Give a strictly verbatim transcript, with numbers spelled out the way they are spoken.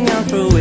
reaching out for